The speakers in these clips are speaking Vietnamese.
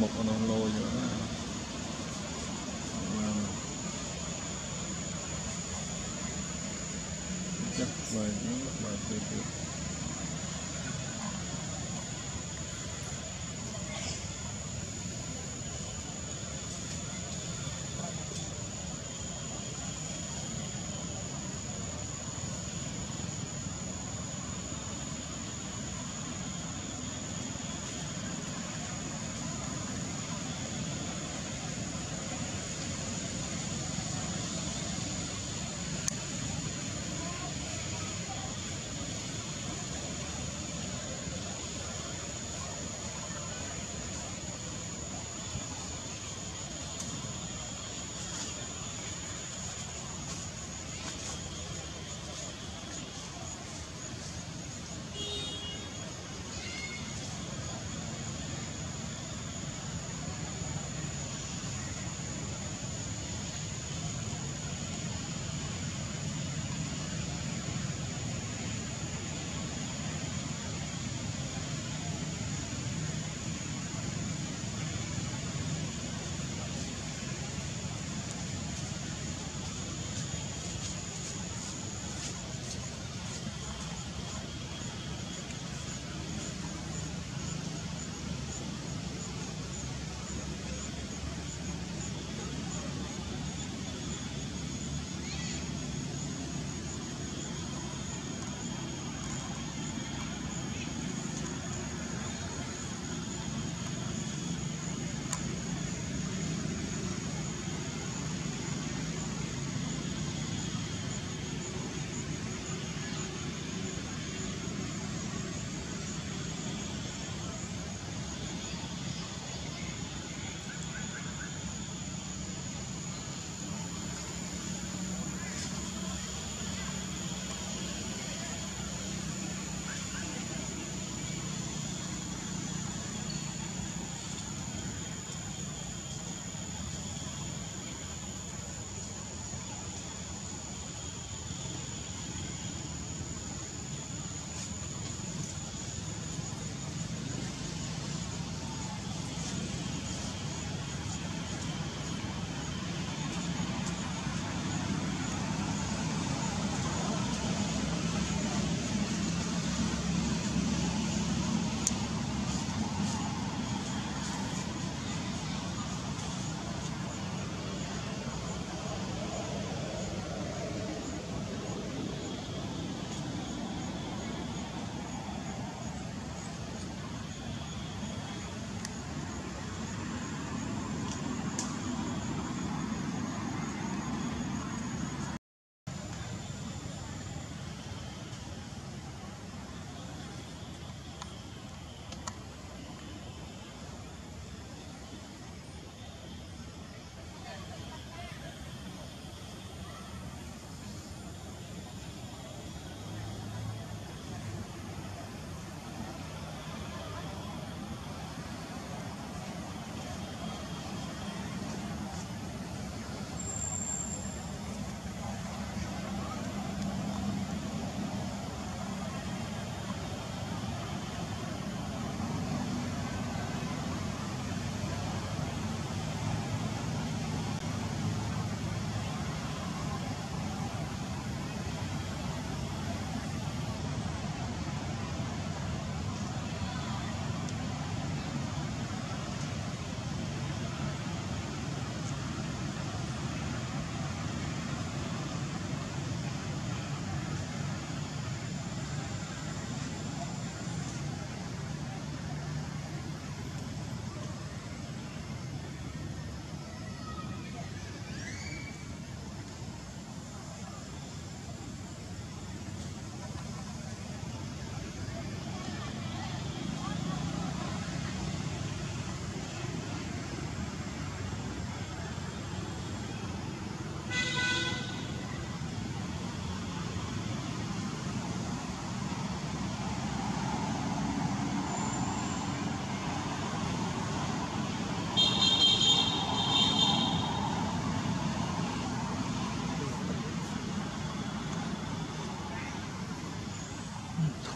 một con lô nữa chắc vậy mà tuyệt vời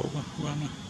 khổ quá, quá mà.